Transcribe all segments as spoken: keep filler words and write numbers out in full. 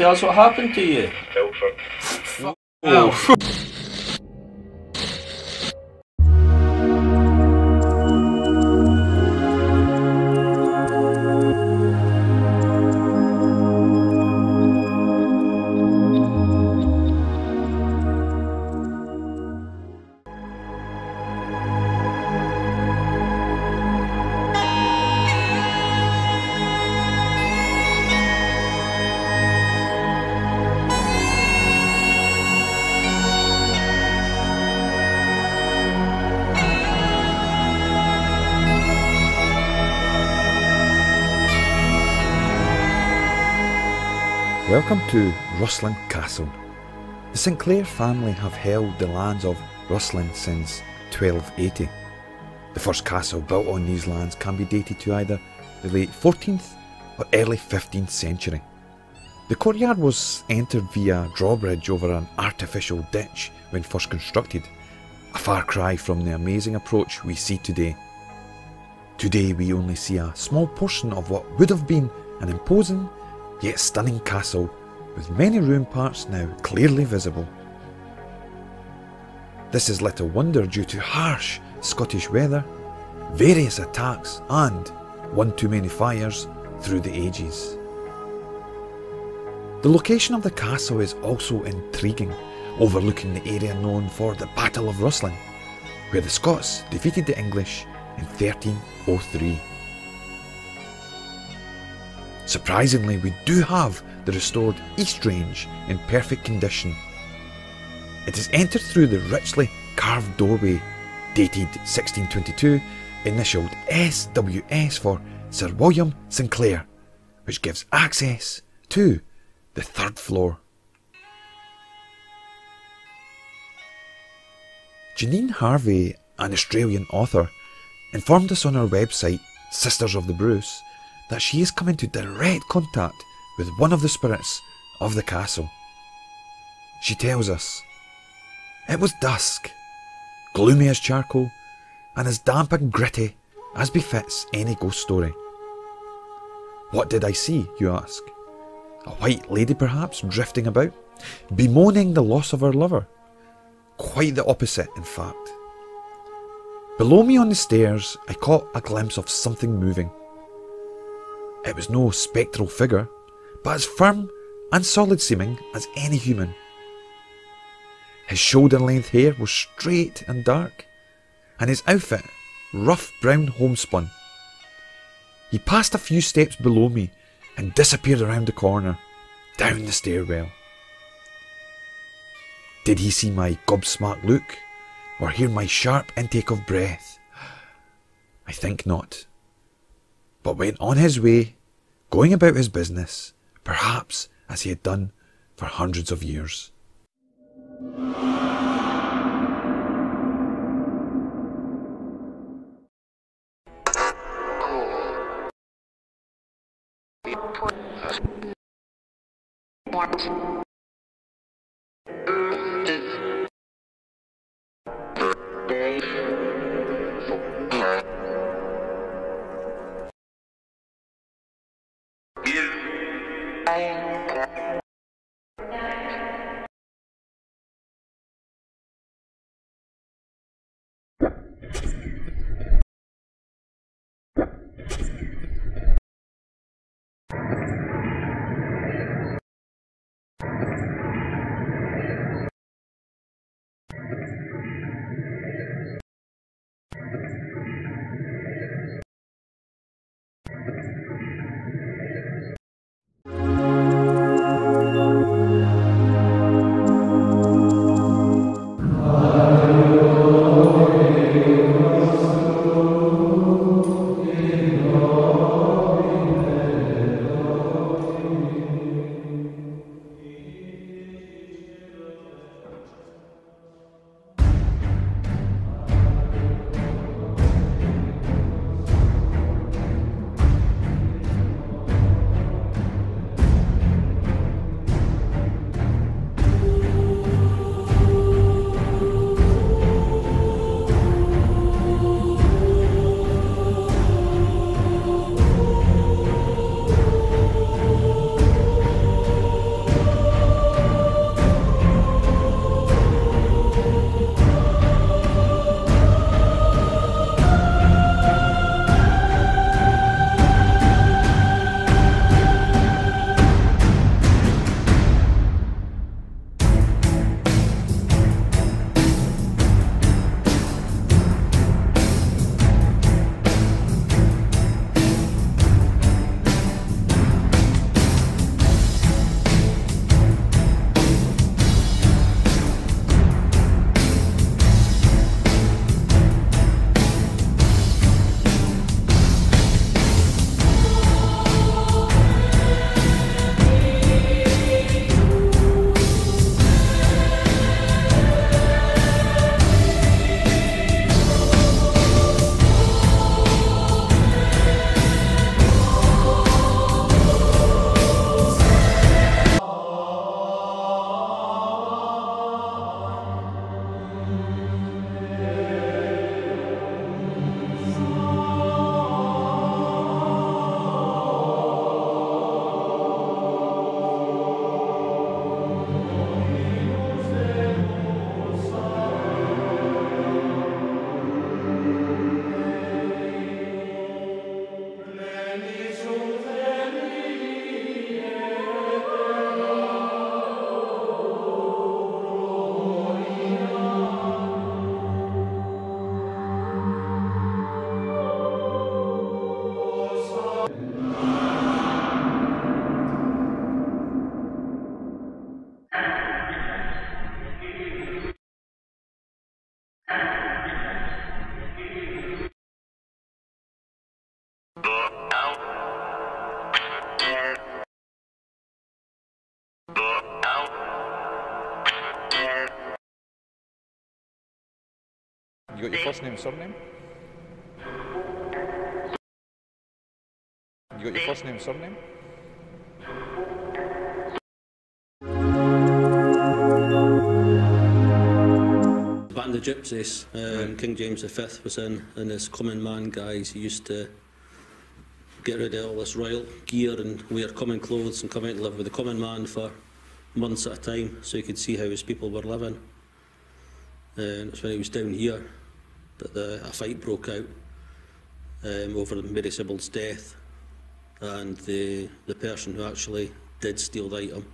Tell us what happened to you. Belford. Oh. Welcome to Rosslyn Castle. The Sinclair family have held the lands of Rosslyn since twelve eighty. The first castle built on these lands can be dated to either the late fourteenth or early fifteenth century. The courtyard was entered via a drawbridge over an artificial ditch when first constructed, a far cry from the amazing approach we see today. Today we only see a small portion of what would have been an imposing yet stunning castle, with many room parts now clearly visible. This is little wonder due to harsh Scottish weather, various attacks and one too many fires through the ages. The location of the castle is also intriguing, overlooking the area known for the Battle of Rosslyn, where the Scots defeated the English in thirteen oh three. Surprisingly, we do have the restored East Range in perfect condition. It is entered through the richly carved doorway, dated sixteen twenty-two, initialled S W S for Sir William Sinclair, which gives access to the third floor. Jeanine Harvey, an Australian author, informed us on her website, Sisters of the Bruce, that she has come into direct contact with one of the spirits of the castle. She tells us, "It was dusk, gloomy as charcoal, and as damp and gritty as befits any ghost story. What did I see, you ask? A white lady perhaps drifting about, bemoaning the loss of her lover. Quite the opposite, in fact. Below me on the stairs, I caught a glimpse of something moving. It was no spectral figure, but as firm and solid seeming as any human. His shoulder-length hair was straight and dark, and his outfit rough brown homespun. He passed a few steps below me and disappeared around the corner, down the stairwell. Did he see my gobsmacked look, or hear my sharp intake of breath? I think not, but went on his way, going about his business, perhaps as he had done for hundreds of years." You got your first name, surname? You got your first name, surname? Back in the gypsies, um, King James the Fifth was in, and his common man guys used to get rid of all this royal gear and wear common clothes and come out and live with the common man for months at a time, so you could see how his people were living. And it's when he was down here that the, a fight broke out um, over Mary Sibbald's death, and the, the person who actually did steal the item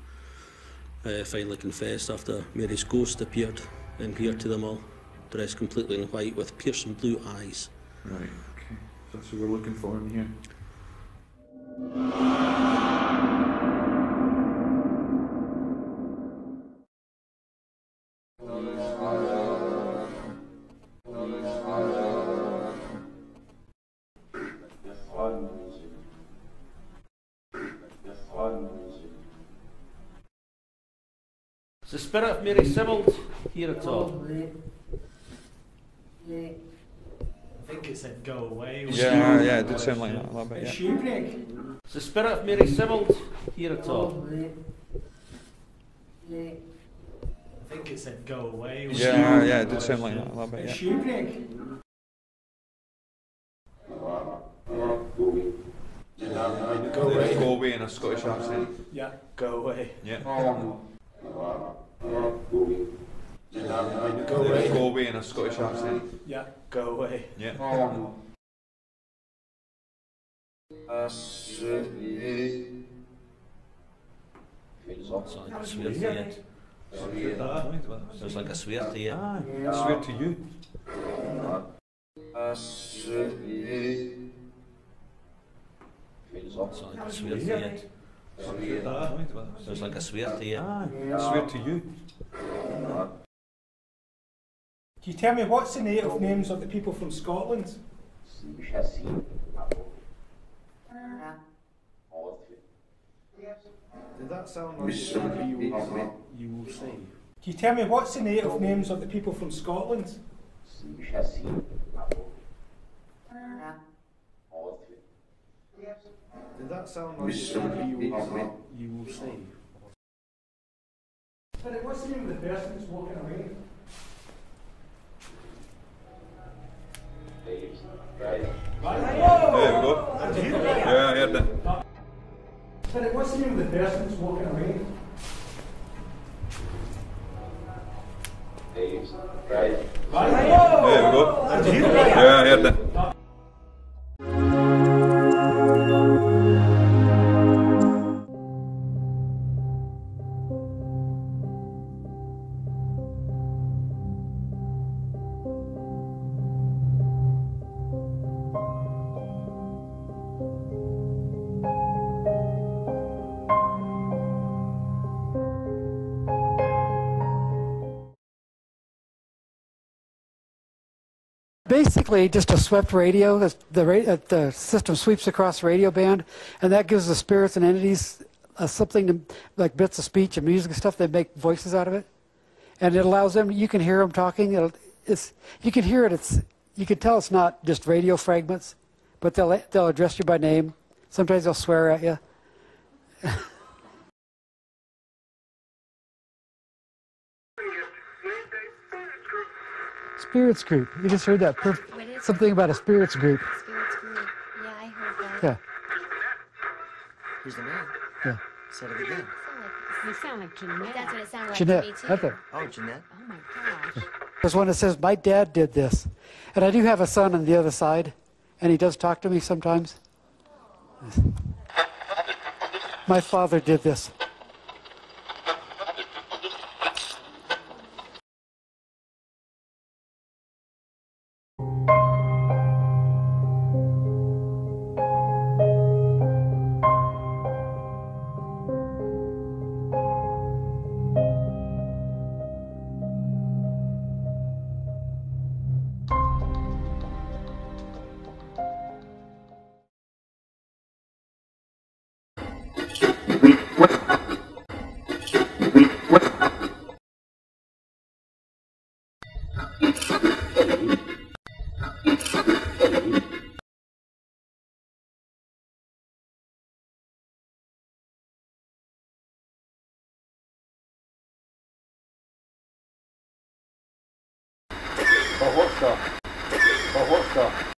uh, finally confessed after Mary's ghost appeared in here to them all, dressed completely in white with piercing blue eyes. Right, okay. That's what we're looking for in here. Is the spirit of Mary Sibbald here at all? I think it said go away. Yeah, yeah, it did sound like that a little bit. Yeah. Shipwreck. Is the spirit of Mary Sibbald here at all? I think it said go away. Yeah, yeah, it did sound like that a little bit. Yeah. Shipwreck. Go away. Go away in a Scottish accent. Yeah. Go away. Yeah. Go away. Go away in a Scottish accent. Yeah. Go away. Yeah. That was swear to you. It was like a swear to you. Ah, swear to you. That was swear to you. It was like a swear to you. Ah, swear to you. Can you tell me what's the native names of the people from Scotland? Did that sound like you will see? Can you tell me what's the native names of the people from Scotland? Did that sound like you will see? But what's the name of the person that's walking away? There we go. Yeah, I heard it. But what's the name of the person that's walking away? There we go. Yeah, I heard it. Basically, just a swept radio. The, ra the system sweeps across radio band, and that gives the spirits and entities uh, something to, like bits of speech and music and stuff. They make voices out of it, and it allows them. You can hear them talking. It'll, it's you can hear it. It's you can tell it's not just radio fragments, but they'll they'll address you by name. Sometimes they'll swear at you. Spirits group. You just heard that perf something about a spirits group. Spirits group. Yeah, I heard that. Yeah. Who's the man? Yeah. Said it again. You sound like Jeanette. That's what it sounded like Jeanette, to me too. Right there. Oh, Jeanette. Oh my gosh. There's one that says, "My dad did this," and I do have a son on the other side, and he does talk to me sometimes. My father did this. What? the... But what's the...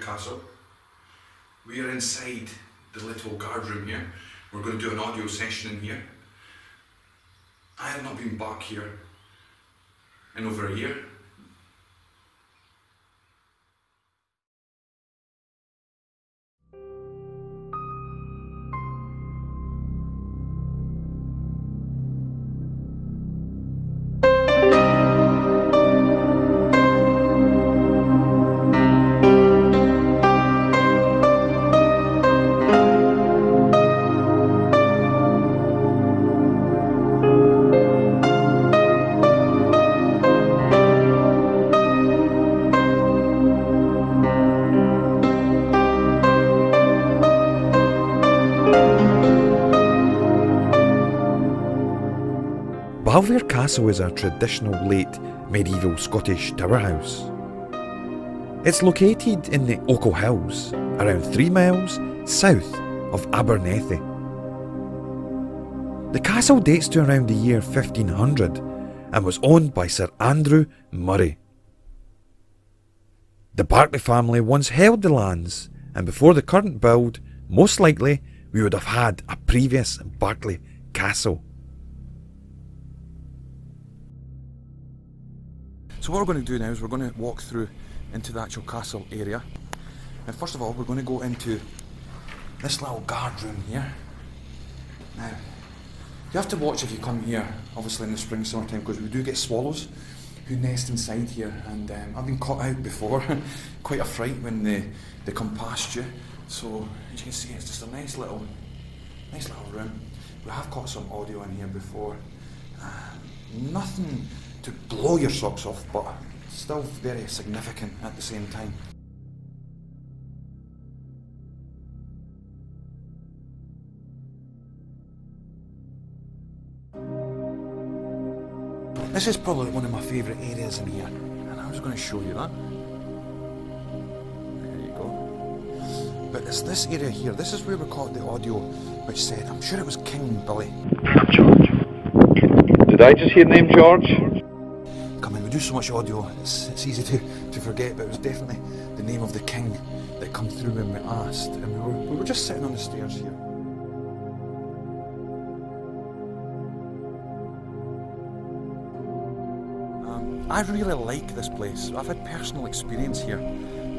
Castle. We are inside the little guard room here. We're going to do an audio session in here. I have not been back here in over a year. Balvere Castle is a traditional late medieval Scottish tower house. It's located in the Ochil Hills, around three miles south of Abernethy. The castle dates to around the year fifteen hundred and was owned by Sir Andrew Murray. The Barclay family once held the lands, and before the current build, most likely we would have had a previous Barclay Castle. So what we're going to do now is we're going to walk through into the actual castle area. And first of all, we're going to go into this little guard room here. Now, you have to watch if you come here, obviously in the spring, summertime, because we do get swallows who nest inside here. And um, I've been caught out before, quite a fright when they, they come past you. So as you can see, it's just a nice little, nice little room. We have caught some audio in here before. Uh, nothing to blow your socks off, but still very significant at the same time. This is probably one of my favourite areas in here, and I was going to show you that. There you go. But it's this area here, this is where we caught the audio, which said, I'm sure it was King Billy. George. Did I just hear the name George? Do so much audio, it's, it's easy to, to forget, but it was definitely the name of the king that come through when we asked, and we were, we were just sitting on the stairs here. Um, I really like this place. I've had personal experience here.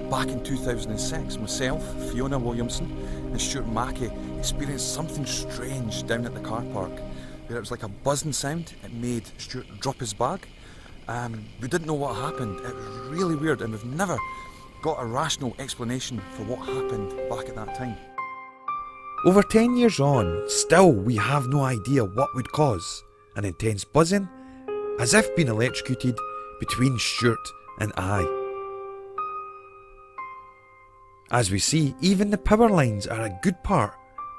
Back in two thousand six, myself, Fiona Williamson and Stuart Mackey experienced something strange down at the car park, where it was like a buzzing sound. It made Stuart drop his bag. Um, we didn't know what happened. It was really weird, and we've never got a rational explanation for what happened back at that time. Over ten years on, still we have no idea what would cause an intense buzzing, as if being electrocuted, between Stuart and I. As we see, even the power lines are a good part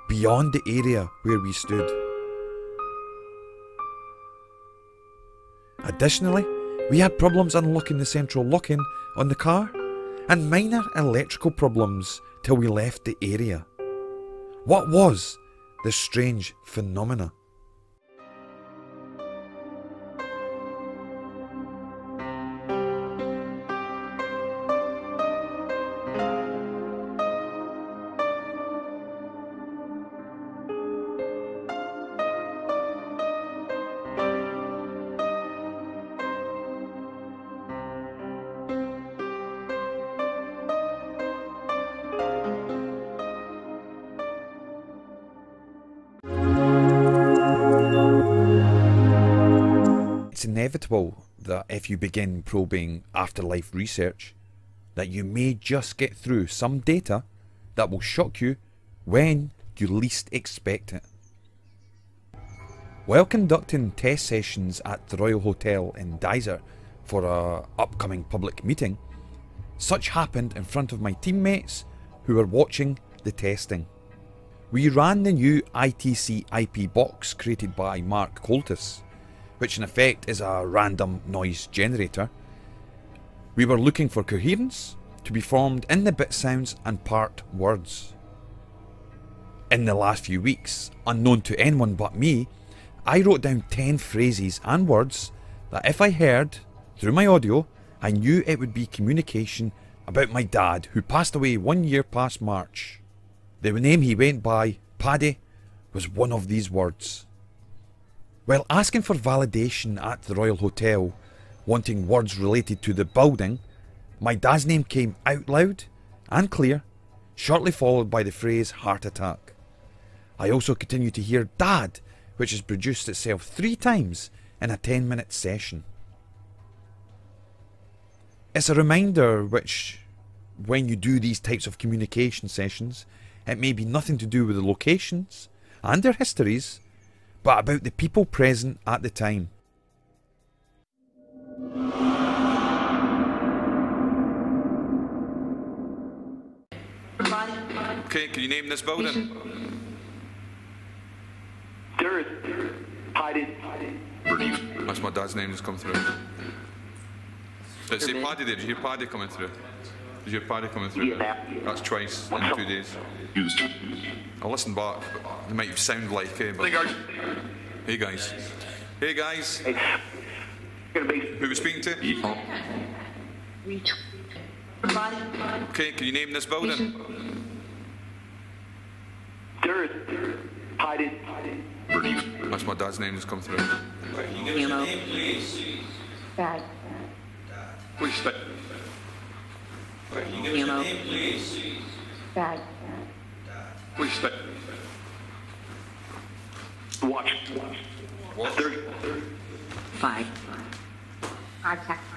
beyond the area where we stood. Additionally, we had problems unlocking the central lock-in on the car, and minor electrical problems till we left the area. What was this strange phenomena? inevitable that if you begin probing afterlife research, that you may just get through some data that will shock you when you least expect it. While conducting test sessions at the Royal Hotel in Dizer for an upcoming public meeting, such happened in front of my teammates who were watching the testing. We ran the new I T C I P box created by Mark Coltis, which in effect is a random noise generator. We were looking for coherence to be formed in the bit sounds and part words. In the last few weeks, unknown to anyone but me, I wrote down ten phrases and words that if I heard through my audio, I knew it would be communication about my dad who passed away one year past March. The name he went by, Paddy, was one of these words. While asking for validation at the Royal Hotel, wanting words related to the building, my dad's name came out loud and clear, shortly followed by the phrase heart attack. I also continue to hear dad, which has produced itself three times in a ten minute session. It's a reminder which, when you do these types of communication sessions, it may be nothing to do with the locations and their histories, but about the people present at the time. Okay, can you name this building? Dirt. Paddy. That's my dad's name that's come through. Did it say Paddy there? Did you hear Paddy coming through? Did you hear Paddy coming through? Yeah. That's twice in two days. I'll listen back, but it might sound like eh, but hey guys. Hey guys. Hey guys. Hey. Who are we speaking to? Okay, can you name this building? Dirt. Paddy. That's my dad's name that's come through. You know. Dad. Please stay. Right, can you give us your name, please? Dad. Dad. Please stay. Watch. Watch. Thirty. Five. Five seconds.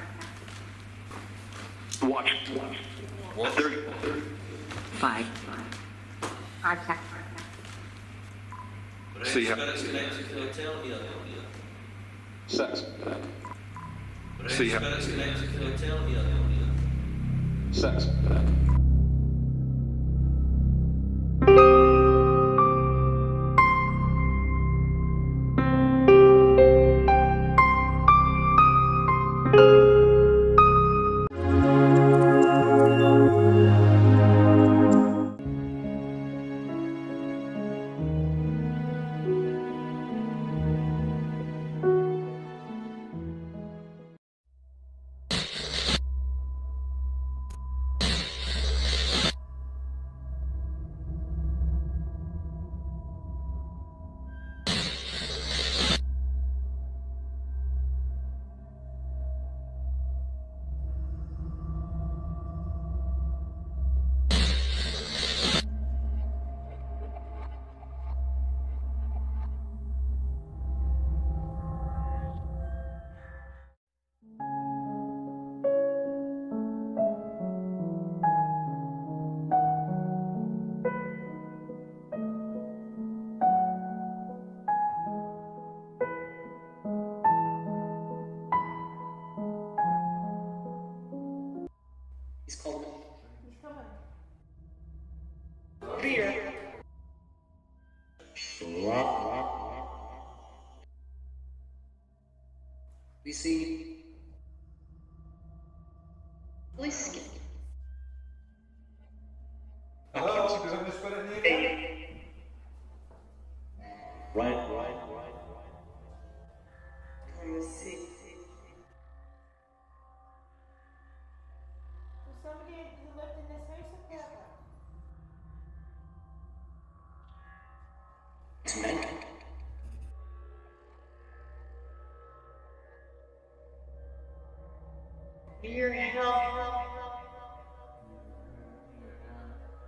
Watch. Watch. Thirty. Five. Five seconds. See how. Six. See how. Six. Your help.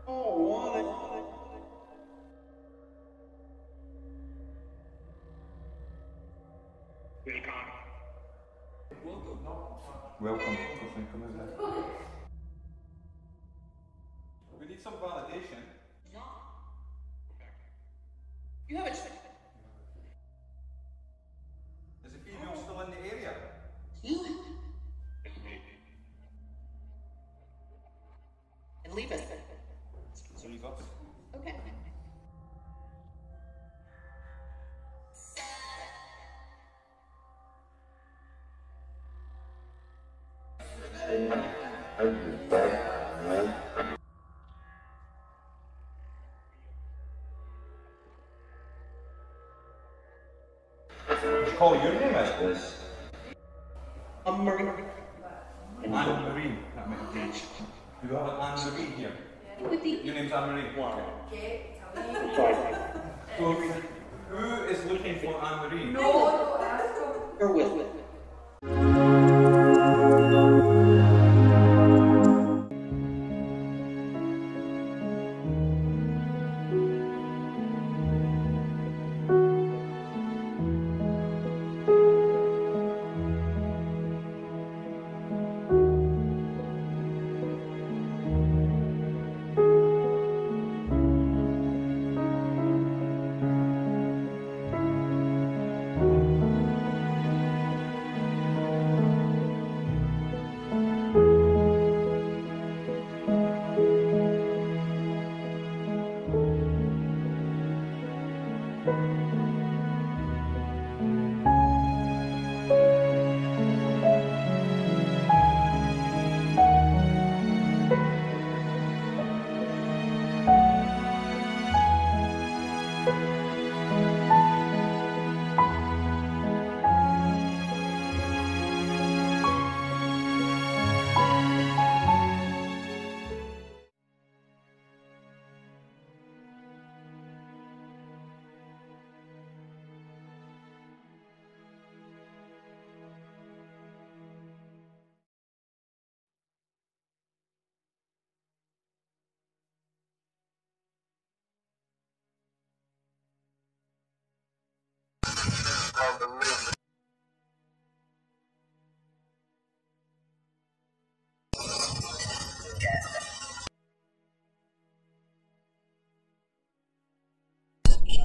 Oh, woman. Recon. Welcome. We need some validation. You haven't switched. Is the female oh. still in the area? You? It's me. And leave us. So leave us. Okay. Call your name as this. I'm Marie. Anne Marie. That meant Paige. You have an Anne Marie here. Yeah. Your name's Anne Marie. Okay. So, who is looking for Anne Marie? No, no, ask him. You're with me.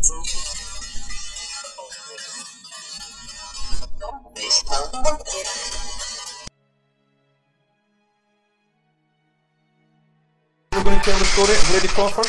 We're going to tell the story of Lady Crawford.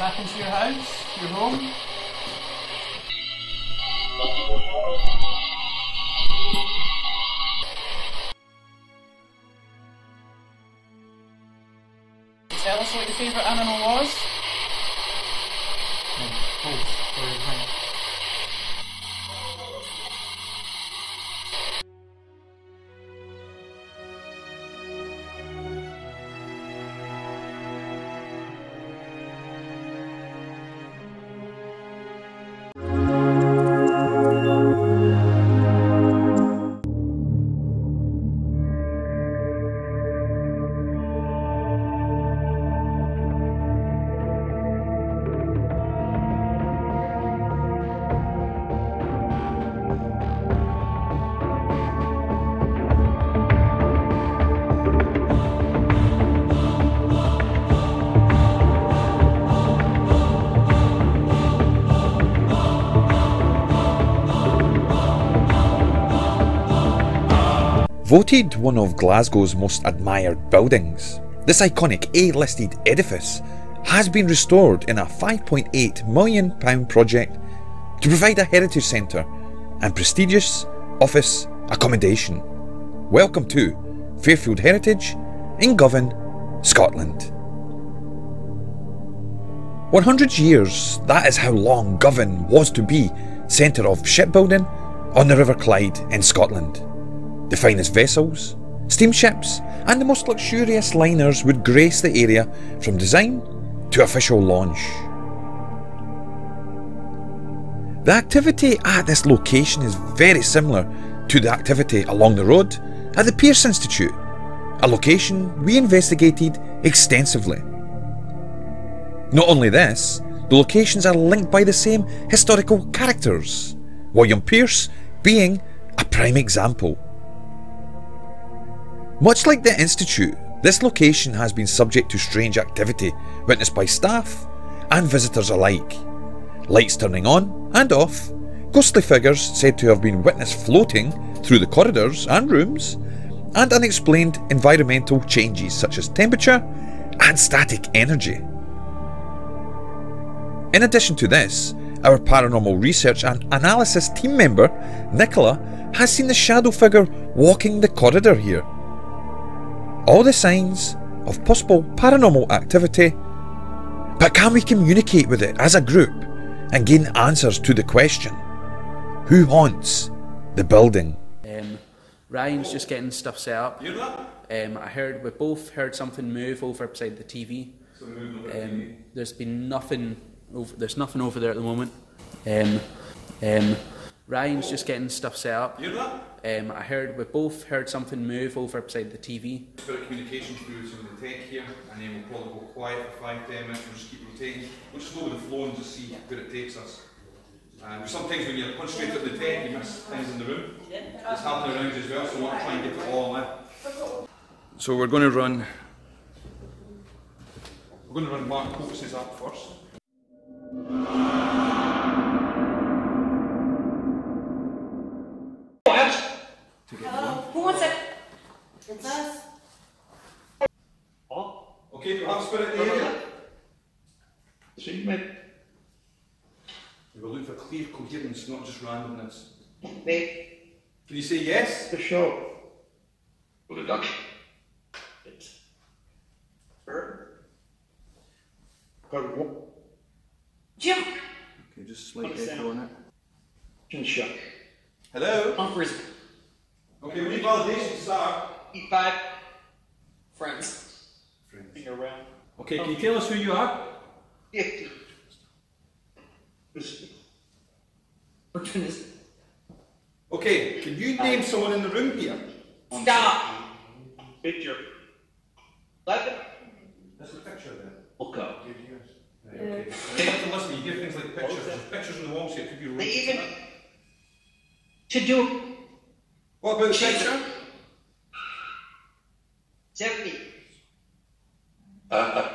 Happened to your house, your home? Tell us what your favourite animal was. voted one of Glasgow's most admired buildings. This iconic A-listed edifice has been restored in a five point eight million pound project to provide a heritage centre and prestigious office accommodation. Welcome to Fairfield Heritage in Govan, Scotland. one hundred years, that is how long Govan was to be centre of shipbuilding on the River Clyde in Scotland. The finest vessels, steamships and the most luxurious liners would grace the area from design to official launch. The activity at this location is very similar to the activity along the road at the Pierce Institute, a location we investigated extensively. Not only this, the locations are linked by the same historical characters, William Pierce being a prime example. Much like the Institute, this location has been subject to strange activity witnessed by staff and visitors alike. Lights turning on and off, ghostly figures said to have been witnessed floating through the corridors and rooms, and unexplained environmental changes such as temperature and static energy. In addition to this, our paranormal research and analysis team member, Nicola, has seen the shadow figure walking the corridor here. All the signs of possible paranormal activity, but can we communicate with it as a group and gain answers to the question, who haunts the building? Um, Ryan's just getting stuff set up. Um, I heard, we both heard something move over beside the T V. Um, there's been nothing. Over, there's nothing over there at the moment. Um, um, Ryan's just getting stuff set up. Um, I heard, we both heard something move over beside the T V. Just got a communication through some of the tech here, and then we'll probably go quiet for five, ten minutes. We'll just keep rotating. We'll just go with the flow and just see where it takes us. Um, sometimes when you're concentrated at the tech, you miss things in the room. It's happening around as well, so we want to try and get it all in. So we're going to run. We're going to run Mark Coltis up first. Hello, who wants it? It's us. Oh? Okay, do you have spirit in the area? Treatment. We were looking for clear coherence, not just randomness. Mate. Can you say yes? For sure. Well, the duck. It. Her. Her what? Jim! Okay, just slight echo on it. Jim Shuck. Hello? Humphreys. Okay, we need validation, start. Eat five. Friends. Friends. Finger round. Okay, can you tell us who you are? fifty. Which one is it? Okay, can you name someone in the room here? Stop! Picture. Like it? That's the picture then. Okay. Okay. You have to listen, you give things like pictures. There's pictures on the walls here, could be wrong. They even... To do... What about the picture? seventy. Uh-huh.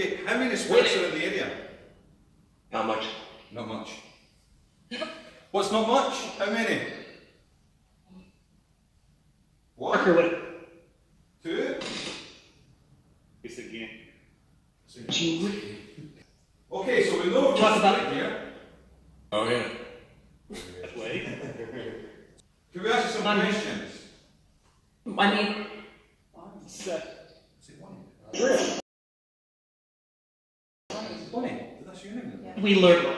Okay, how many spirits are in the area? Not much. Not much. What's not much? How many? What? Two? It's again. Two. Okay, so we know what's right here. Oh yeah. That's way. Can we ask you some Money. questions? Money. Is it one? Bonnie, that's your name. Yeah. We learned.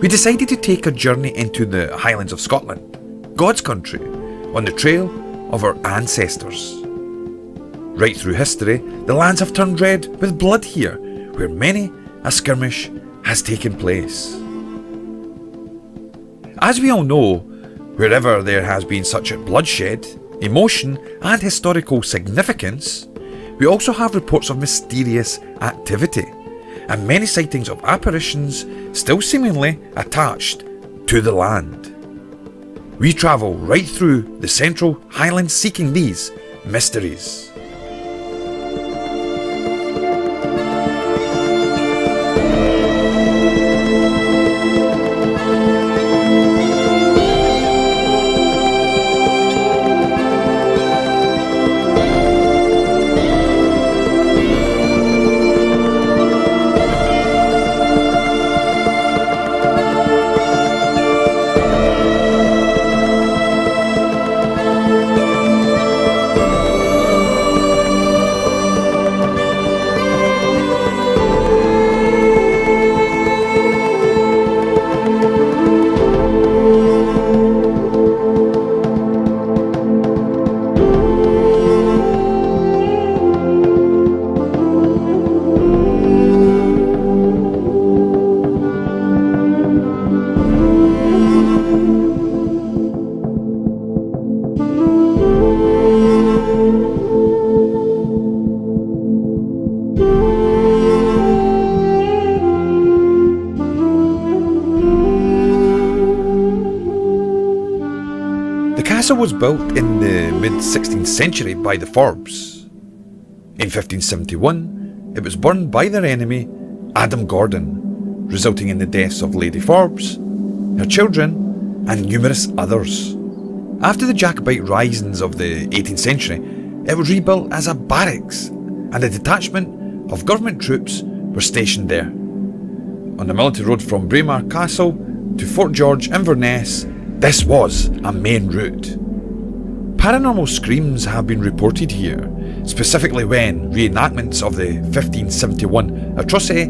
We decided to take a journey into the Highlands of Scotland, God's country, on the trail of our ancestors. Right through history, the lands have turned red with blood here, where many a skirmish has taken place. As we all know, wherever there has been such bloodshed, emotion and historical significance, we also have reports of mysterious activity, and many sightings of apparitions still seemingly attached to the land. We travel right through the Central Highlands seeking these mysteries. The castle was built in the mid-sixteenth century by the Forbes. In fifteen seventy-one, it was burned by their enemy, Adam Gordon, resulting in the deaths of Lady Forbes, her children, and numerous others. After the Jacobite Risings of the eighteenth century, it was rebuilt as a barracks, and a detachment of government troops were stationed there. On the military road from Braemar Castle to Fort George, Inverness, this was a main route. Paranormal screams have been reported here, specifically when reenactments of the fifteen seventy-one atrocity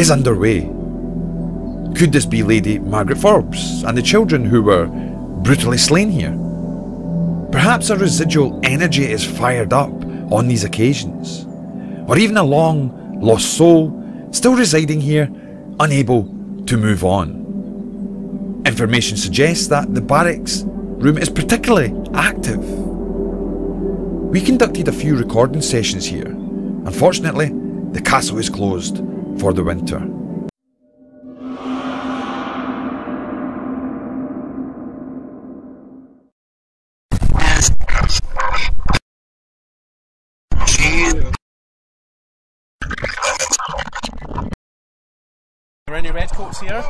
is underway. Could this be Lady Margaret Forbes and the children who were brutally slain here? Perhaps a residual energy is fired up on these occasions, or even a long lost soul still residing here, unable to move on. Information suggests that the barracks room is particularly active. We conducted a few recording sessions here. Unfortunately, the castle is closed for the winter. Are there any redcoats here?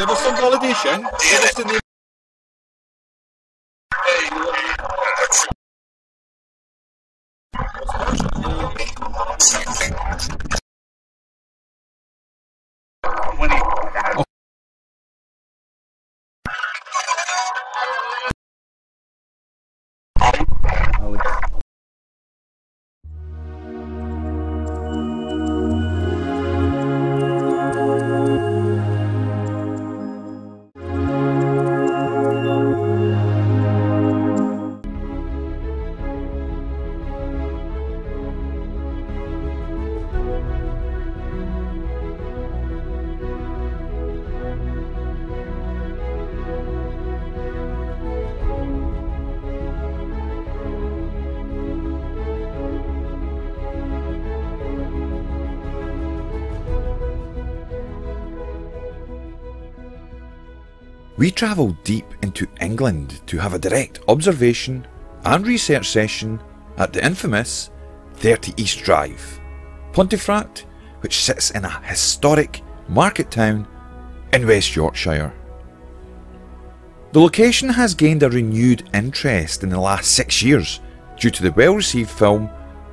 There was some validation. Yeah. Oh. We travelled deep into England to have a direct observation and research session at the infamous thirty East Drive, Pontefract, which sits in a historic market town in West Yorkshire. The location has gained a renewed interest in the last six years due to the well-received film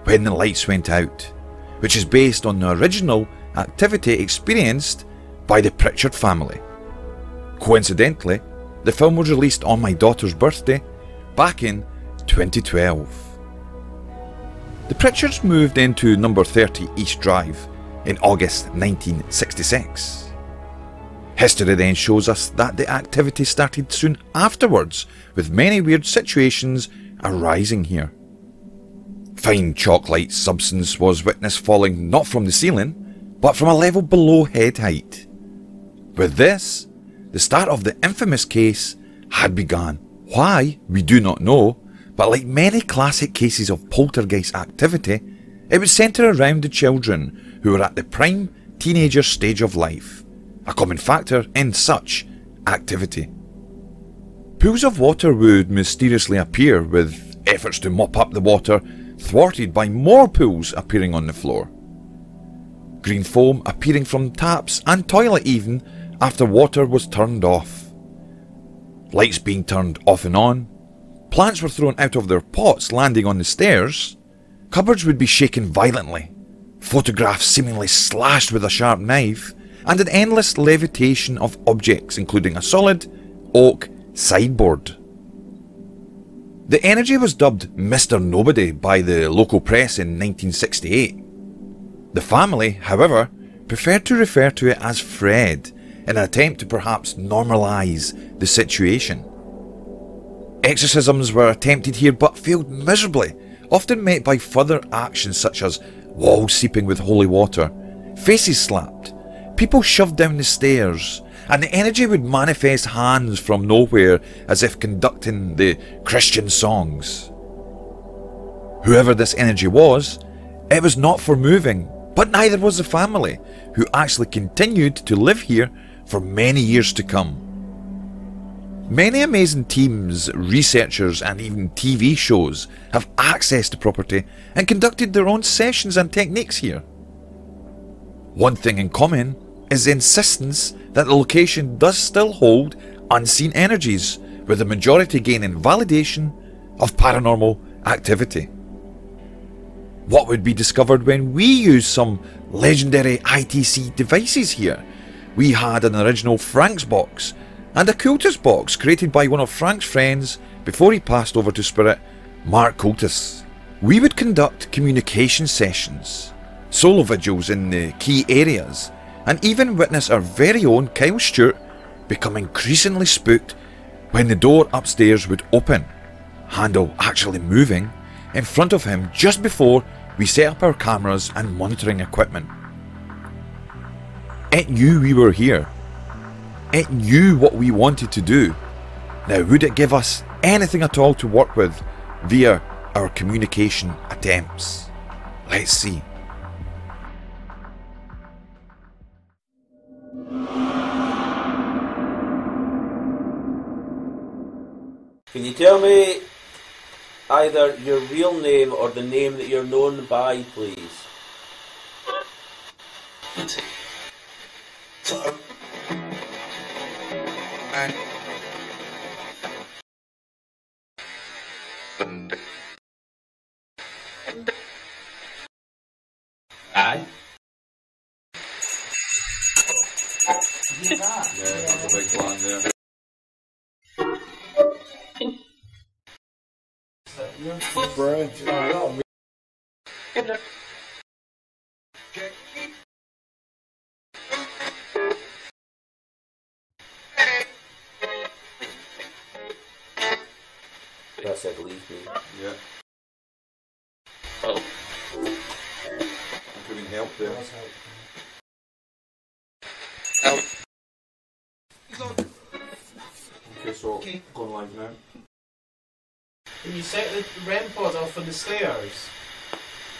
When the Lights Went Out, which is based on the original activity experienced by the Pritchard family. Coincidentally, the film was released on my daughter's birthday back in twenty twelve. The Pritchards moved into number thirty East Drive in August nineteen sixty-six. History then shows us that the activity started soon afterwards, with many weird situations arising here. Fine chalk-like substance was witnessed falling not from the ceiling, but from a level below head height. With this, the start of the infamous case had begun. Why, we do not know, but like many classic cases of poltergeist activity, it was centred around the children who were at the prime teenager stage of life, a common factor in such activity. Pools of water would mysteriously appear, with efforts to mop up the water thwarted by more pools appearing on the floor. Green foam appearing from taps and toilet even after water was turned off. Lights being turned off and on, plants were thrown out of their pots landing on the stairs, cupboards would be shaken violently, photographs seemingly slashed with a sharp knife, and an endless levitation of objects including a solid oak sideboard. The energy was dubbed Mister Nobody by the local press in nineteen sixty-eight. The family, however, preferred to refer to it as Fred in an attempt to perhaps normalise the situation. Exorcisms were attempted here but failed miserably, often met by further actions such as walls seeping with holy water, faces slapped, people shoved down the stairs, and the energy would manifest hands from nowhere as if conducting the Christian songs. Whoever this energy was, it was not for moving, but neither was the family, who actually continued to live here for many years to come. Many amazing teams, researchers and even T V shows have accessed the property and conducted their own sessions and techniques here. One thing in common is the insistence that the location does still hold unseen energies, with the majority gaining validation of paranormal activity. What would be discovered when we used some legendary I T C devices here? We had an original Frank's box and a Cultus box created by one of Frank's friends before he passed over to spirit, Mark Coltis. We would conduct communication sessions, solo vigils in the key areas, and even witness our very own Kyle Stewart become increasingly spooked when the door upstairs would open, handle actually moving in front of him just before we set up our cameras and monitoring equipment. It knew we were here. It knew what we wanted to do. Now, would it give us anything at all to work with via our communication attempts? Let's see. Can you tell me either your real name or the name that you're known by, please? Aye. Yeah, there's a big one there. Bread. Oh, no. That's it, believe me. Yeah. Oh. I'm giving help there. Help. Okay, so okay. Go live now. Can you set the REM pod off on the stairs?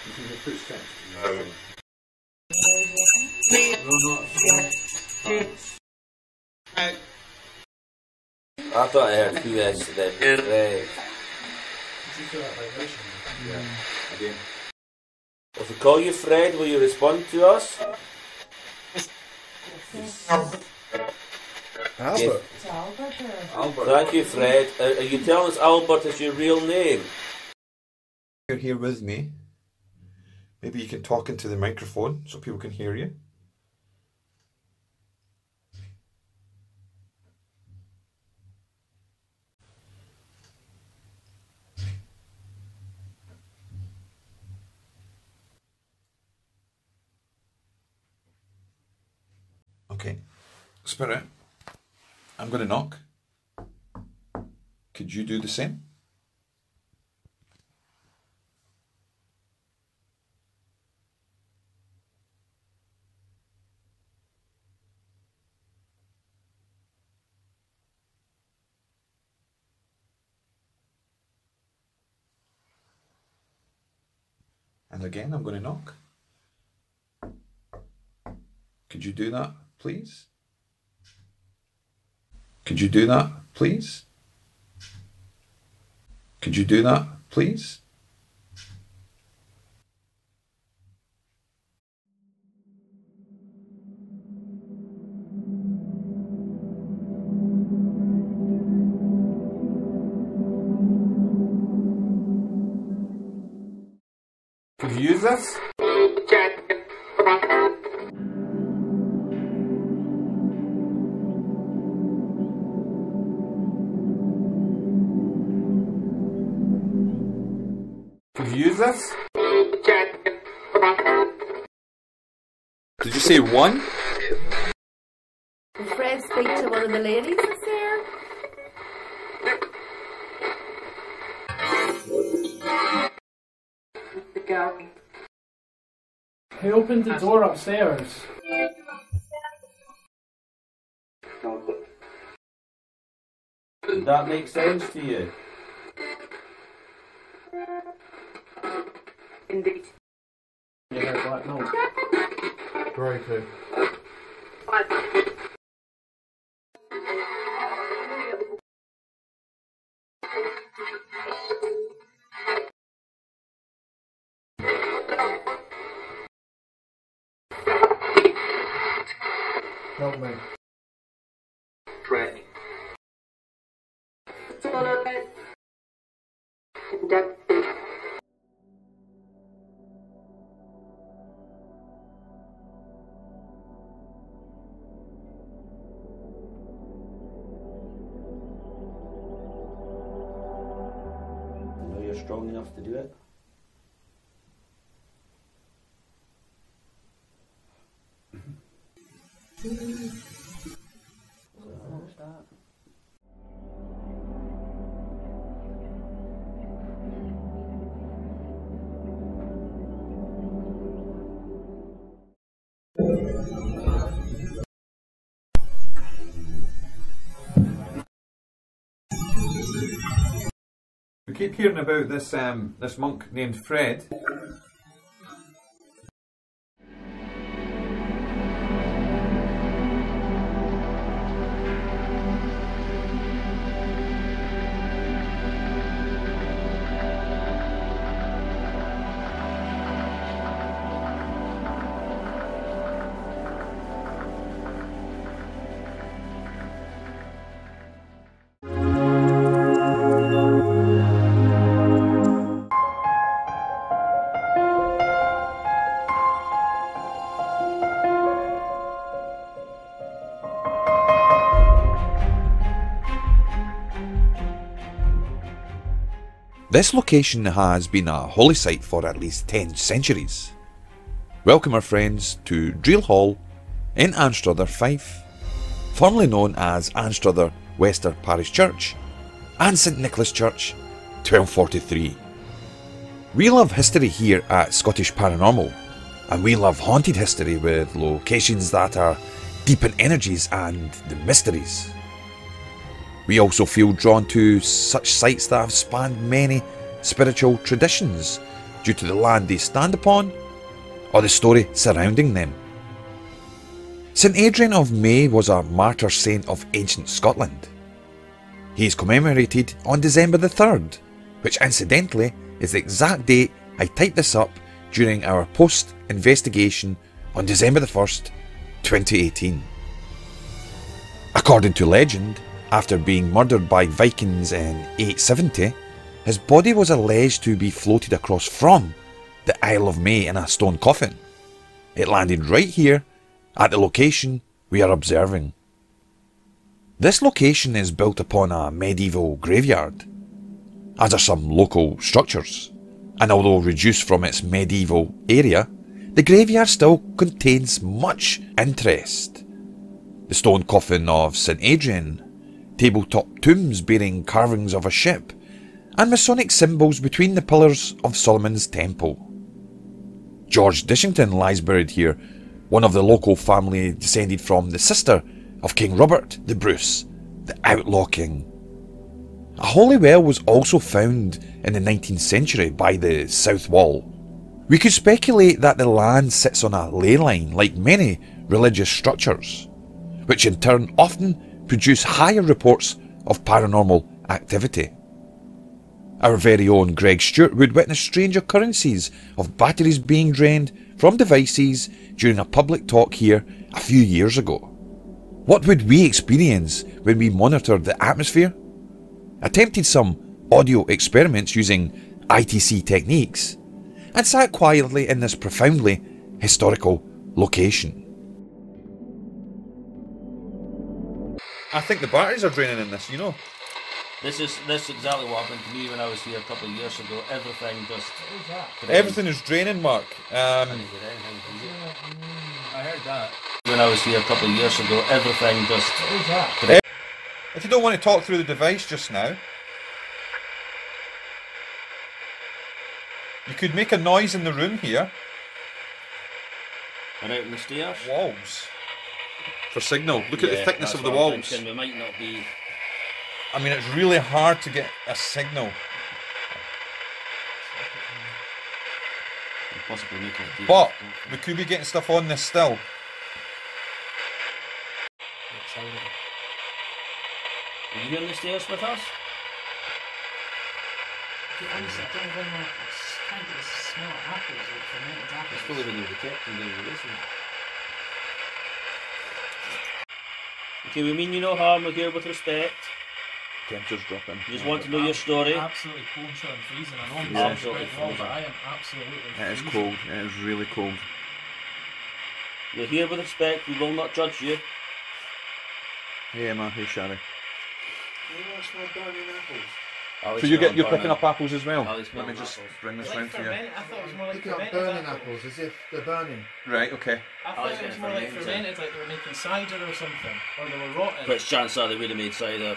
You can do footsteps. No. No, no. Right. I thought I heard two S then. Right. Did you feel that vibration? Yeah, I did. If we call you Fred, will you respond to us? Yes. Albert. It's Albert. Albert. Thank you, Fred. Are you telling us Albert is your real name? You're here with me. Maybe you can talk into the microphone so people can hear you. Okay. Spirit, I'm going to knock. Could you do the same? And again, I'm going to knock. Could you do that, please? Could you do that, please? Could you do that, please? Could you use this? This? Did you say one? Did Fred speak to one of the ladies that's there? He opened the door upstairs. Did that make sense to you? Indeed. You heard black noise. Right here. What? Help me. Right. That. Strong enough to do it. What was that? I keep hearing about this um, this monk named Fred. This location has been a holy site for at least ten centuries. Welcome our friends to Dreel Hall in Anstruther, Fife, formerly known as Anstruther Wester Parish Church and St Nicholas Church, twelve forty-three. We love history here at Scottish Paranormal, and we love haunted history with locations that are deep in energies and the mysteries. We also feel drawn to such sites that have spanned many spiritual traditions due to the land they stand upon or the story surrounding them. Saint Adrian of May was a martyr saint of ancient Scotland. He is commemorated on December the third, which incidentally is the exact date I typed this up during our post-investigation on December the first, twenty eighteen. According to legend, after being murdered by Vikings in eight seventy, his body was alleged to be floated across from the Isle of May in a stone coffin. It landed right here at the location we are observing. This location is built upon a medieval graveyard, as are some local structures, and although reduced from its medieval area, the graveyard still contains much interest. The the stone coffin of Saint Adrian, tabletop tombs bearing carvings of a ship, and Masonic symbols between the pillars of Solomon's Temple. George Dishington lies buried here, one of the local family descended from the sister of King Robert the Bruce, the outlaw king. A holy well was also found in the nineteenth century by the south wall. We could speculate that the land sits on a ley line like many religious structures, which in turn often produce higher reports of paranormal activity. Our very own Greg Stewart would witness strange occurrences of batteries being drained from devices during a public talk here a few years ago. What would we experience when we monitored the atmosphere? Attempted some audio experiments using I T C techniques, and sat quietly in this profoundly historical location. I think the batteries are draining in this, you know. This is this is exactly what happened to me when I was here a couple of years ago. Everything just drained. Everything is draining, Mark. Um, I, I heard that when I was here a couple of years ago. Everything just. Drained. If you don't want to talk through the device just now, you could make a noise in the room here. And out in the stairs. Walls. For signal. Look yeah, at the thickness of the walls. We might not be. I mean, it's really hard to get a signal. Possibly make it but we could be getting stuff on this still. Are you on the stairs with us? The answer I don't know. I can't get the smell of apples. It's probably when you were kept in there, isn't it? Okay, we mean you no harm. We're here with respect. Temperature's dropping. You just want to know your story. Absolutely cold, sure, and freezing. I know I'm absolutely cold, but I am absolutely freezing. It is cold. It is really cold. You're here with respect. We will not judge you. Hey Emma, hey Shari. You want some burning apples? So you get, you're picking up apples as well? Let me just bring this round for you. I thought it was more like burning apples, as if they're burning. Right, okay. I thought it was more like fermented, like they were making cider or something, or they were rotten. But chances are they would have made cider.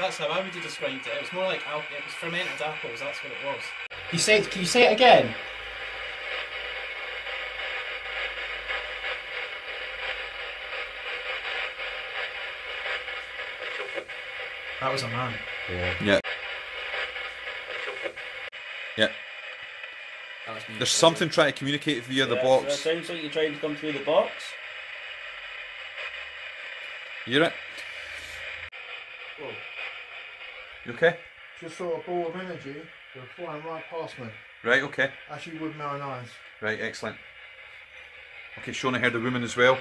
That's how I would have described it. It was more like al it was fermented apples. That's what it was. You say it, can you say it again? That was a man. Yeah. Yeah. Yeah. There's something trying to communicate via yeah, the box. So it sounds like you're trying to come through the box. You hear it? Whoa. You okay? Just saw a ball of energy that was flying right past me. Right, okay. Actually with my own eyes. Right, excellent. Okay, Shona heard the woman as well.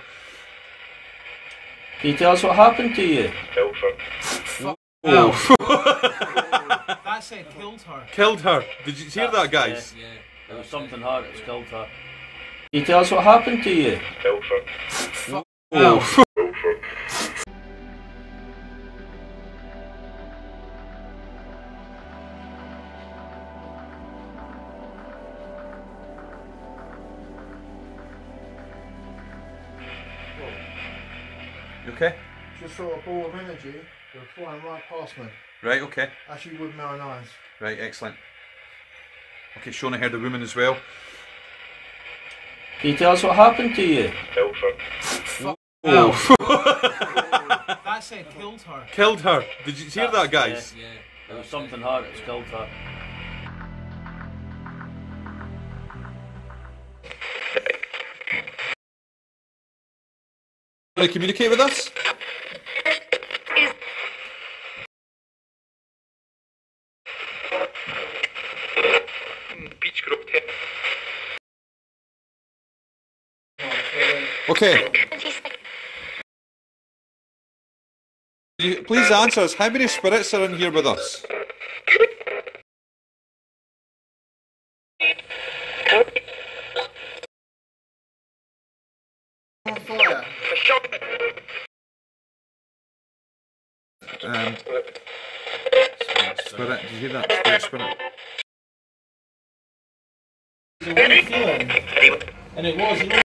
Can you tell us what happened to you? Killed her. Oh. That said killed her. Killed her. Did you hear That's, that, guys? Yeah, yeah. There was something hard that's killed her. Can you tell us what happened to you? Killed her. Oh. Okay. Just saw a ball of energy that was flying right past me. Right, okay. Actually with my own eyes. Right, excellent. Okay, Shona heard the woman as well. Can you tell us what happened to you? Killed her. Oh. That said killed her. Killed her. Did you hear That's, that, guys? Yeah, yeah. There was something hard that's killed her. To communicate with us? Okay. Please answer us. How many spirits are in here with us? Um, spirit, did you hear that? Spirit, spirit. It was a warm feeling, and it was, you know,